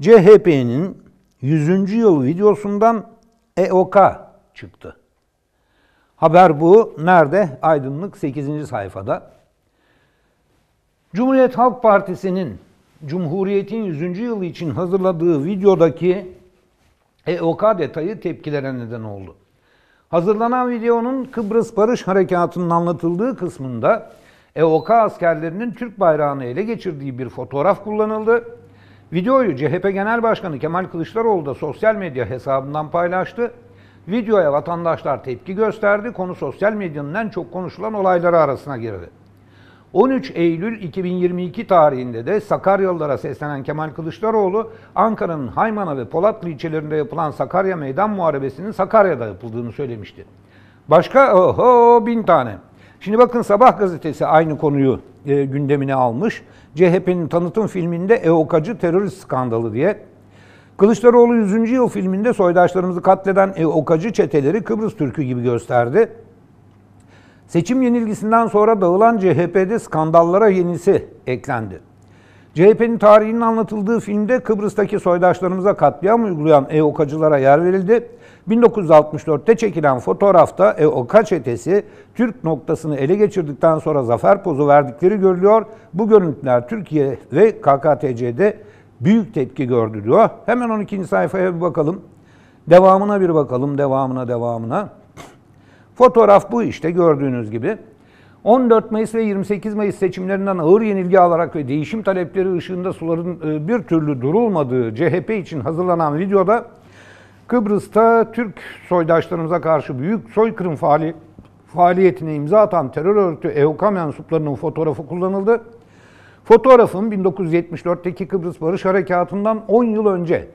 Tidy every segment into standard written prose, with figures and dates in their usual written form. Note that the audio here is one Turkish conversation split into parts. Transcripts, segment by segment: CHP'nin 100. yıl videosundan EOKA çıktı. Haber bu. Nerede? Aydınlık 8. sayfada. Cumhuriyet Halk Partisi'nin Cumhuriyet'in 100. yılı için hazırladığı videodaki EOK detayı tepkilere neden oldu. Hazırlanan videonun Kıbrıs Barış Harekatı'nın anlatıldığı kısmında EOK askerlerinin Türk bayrağını ele geçirdiği bir fotoğraf kullanıldı. Videoyu CHP Genel Başkanı Kemal Kılıçdaroğlu da sosyal medya hesabından paylaştı. Videoya vatandaşlar tepki gösterdi. Konu sosyal medyanın en çok konuşulan olayları arasına girdi. 13 Eylül 2022 tarihinde de Sakaryalılara seslenen Kemal Kılıçdaroğlu, Ankara'nın Haymana ve Polatlı ilçelerinde yapılan Sakarya Meydan Muharebesi'nin Sakarya'da yapıldığını söylemişti. Başka bin tane. Şimdi bakın Sabah gazetesi aynı konuyu gündemine almış. CHP'nin tanıtım filminde EOKA'cı terörist skandalı diye. Kılıçdaroğlu 100. yıl filminde soydaşlarımızı katleden EOKA'cı çeteleri Kıbrıs Türk'ü gibi gösterdi. Seçim yenilgisinden sonra dağılan CHP'de skandallara yenisi eklendi. CHP'nin tarihinin anlatıldığı filmde Kıbrıs'taki soydaşlarımıza katliam uygulayan EOKA'cılara yer verildi. 1964'te çekilen fotoğrafta EOKA çetesi Türk noktasını ele geçirdikten sonra zafer pozu verdikleri görülüyor. Bu görüntüler Türkiye ve KKTC'de büyük tepki gördü diyor. Hemen 12. sayfaya bir bakalım. Devamına bir bakalım. Devamına. Fotoğraf bu işte gördüğünüz gibi. 14 Mayıs ve 28 Mayıs seçimlerinden ağır yenilgi alarak ve değişim talepleri ışığında suların bir türlü durulmadığı CHP için hazırlanan videoda Kıbrıs'ta Türk soydaşlarımıza karşı büyük soykırım faaliyetine imza atan terör örgütü EOKA mensuplarının fotoğrafı kullanıldı. Fotoğrafın 1974'teki Kıbrıs Barış Harekatı'ndan 10 yıl önce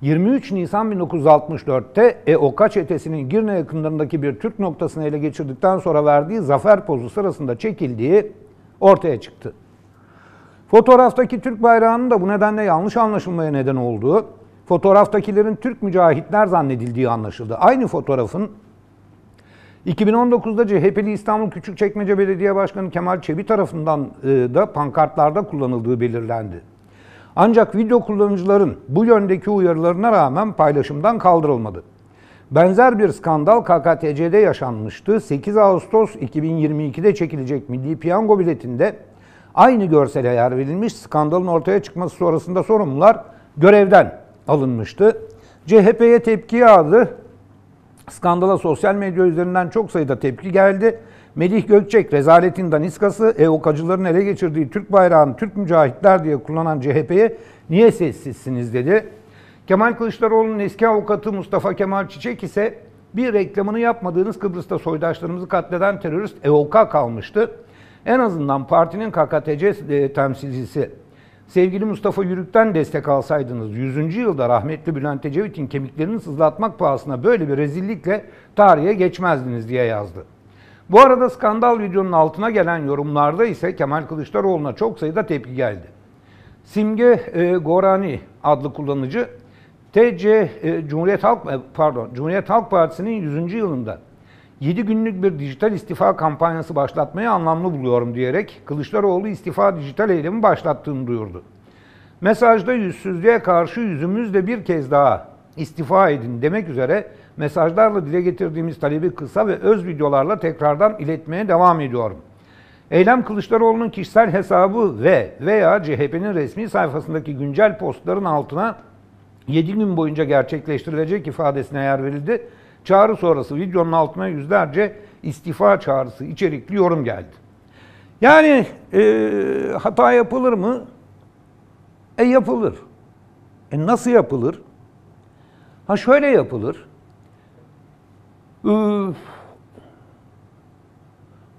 23 Nisan 1964'te EOKA çetesinin Girne yakınlarındaki bir Türk noktasını ele geçirdikten sonra verdiği zafer pozu sırasında çekildiği ortaya çıktı. Fotoğraftaki Türk bayrağının da bu nedenle yanlış anlaşılmaya neden olduğu, fotoğraftakilerin Türk mücahitler zannedildiği anlaşıldı. Aynı fotoğrafın 2019'da CHP'li İstanbul Küçükçekmece Belediye Başkanı Kemal Çebi tarafından da pankartlarda kullanıldığı belirlendi. Ancak video kullanıcıların bu yöndeki uyarılarına rağmen paylaşımdan kaldırılmadı. Benzer bir skandal KKTC'de yaşanmıştı. 8 Ağustos 2022'de çekilecek Milli Piyango biletinde aynı görsele yer verilmiş. Skandalın ortaya çıkması sonrasında sorumlular görevden alınmıştı. CHP'ye tepki yağdı. Skandala sosyal medya üzerinden çok sayıda tepki geldi. Melih Gökçek, rezaletin daniskası, EOKA'cıların ele geçirdiği Türk bayrağını Türk mücahitler diye kullanan CHP'ye niye sessizsiniz dedi. Kemal Kılıçdaroğlu'nun eski avukatı Mustafa Kemal Çiçek ise bir reklamını yapmadığınız Kıbrıs'ta soydaşlarımızı katleden terörist EOKA kalmıştı. En azından partinin KKTC temsilcisi. Sevgili Mustafa Yürük'ten destek alsaydınız 100. yılda rahmetli Bülent Ecevit'in kemiklerini sızlatmak pahasına böyle bir rezillikle tarihe geçmezdiniz diye yazdı. Bu arada skandal videonun altına gelen yorumlarda ise Kemal Kılıçdaroğlu'na çok sayıda tepki geldi. Simge Gorani adlı kullanıcı Cumhuriyet Halk Partisi'nin 100. yılında 7 günlük bir dijital istifa kampanyası başlatmayı anlamlı buluyorum diyerek Kılıçdaroğlu istifa dijital eylemi başlattığını duyurdu. Mesajda yüzsüzlüğe karşı yüzümüzle bir kez daha istifa edin demek üzere mesajlarla dile getirdiğimiz talebi kısa ve öz videolarla tekrardan iletmeye devam ediyorum. Eylem Kılıçdaroğlu'nun kişisel hesabı veya CHP'nin resmi sayfasındaki güncel postların altına 7 gün boyunca gerçekleştirilecek ifadesine yer verildi. Çağrı sonrası videonun altına yüzlerce istifa çağrısı içerikli yorum geldi. Yani hata yapılır mı? Yapılır. Nasıl yapılır? Ha şöyle yapılır.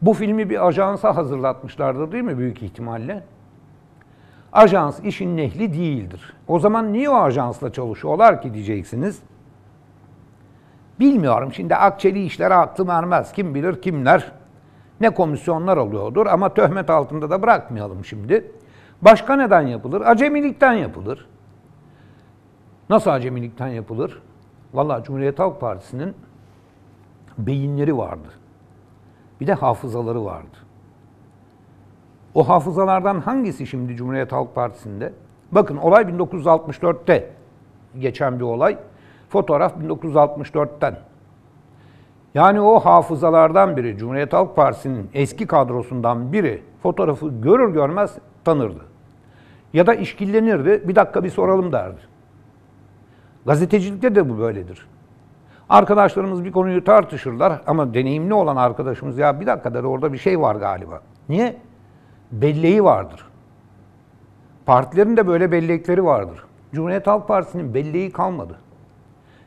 Bu filmi bir ajansa hazırlatmışlardır değil mi büyük ihtimalle? Ajans işin ehli değildir. O zaman niye o ajansla çalışıyorlar ki diyeceksiniz. Bilmiyorum şimdi akçeli işlere aklım ermez. Kim bilir kimler ne komisyonlar alıyordur ama töhmet altında da bırakmayalım şimdi. Başka neden yapılır? Acemilikten yapılır. Nasıl acemilikten yapılır? Vallahi Cumhuriyet Halk Partisi'nin beyinleri vardı. Bir de hafızaları vardı. O hafızalardan hangisi şimdi Cumhuriyet Halk Partisi'nde? Bakın olay 1964'te geçen bir olay. Fotoğraf 1964'ten. Yani o hafızalardan biri, Cumhuriyet Halk Partisi'nin eski kadrosundan biri fotoğrafı görür görmez tanırdı. Ya da işkillenirdi, bir dakika bir soralım derdi. Gazetecilikte de bu böyledir. Arkadaşlarımız bir konuyu tartışırlar ama deneyimli olan arkadaşımız ya bir dakika der, orada bir şey var galiba. Niye? Belleği vardır. Partilerin de böyle bellekleri vardır. Cumhuriyet Halk Partisi'nin belleği kalmadı.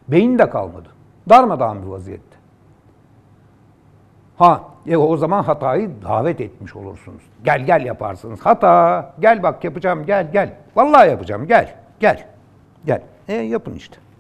Beyin de kalmadı. Darmadağın bir vaziyette. O zaman hatayı davet etmiş olursunuz. Gel gel yaparsınız. Hata. Gel bak yapacağım, gel. Vallahi yapacağım, gel. Yapın işte.